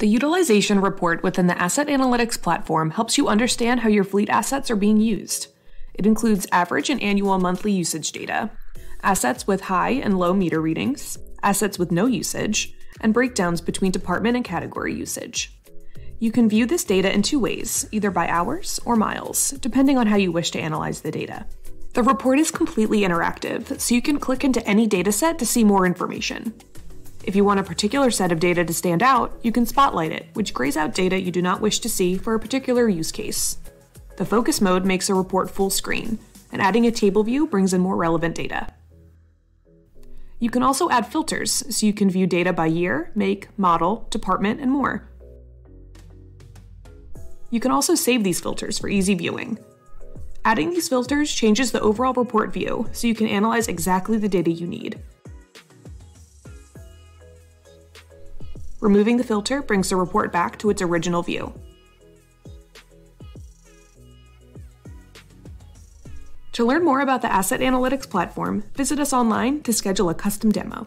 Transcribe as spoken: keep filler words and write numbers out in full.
The utilization report within the Asset Analytics Platform helps you understand how your fleet assets are being used. It includes average and annual monthly usage data, assets with high and low meter readings, assets with no usage, and breakdowns between department and category usage. You can view this data in two ways, either by hours or miles, depending on how you wish to analyze the data. The report is completely interactive, so you can click into any dataset to see more information. If you want a particular set of data to stand out, you can spotlight it, which grays out data you do not wish to see for a particular use case. The focus mode makes a report full screen, and adding a table view brings in more relevant data. You can also add filters, so you can view data by year, make, model, department, and more. You can also save these filters for easy viewing. Adding these filters changes the overall report view, so you can analyze exactly the data you need. Removing the filter brings the report back to its original view. To learn more about the Asset Analytics Platform, visit us online to schedule a custom demo.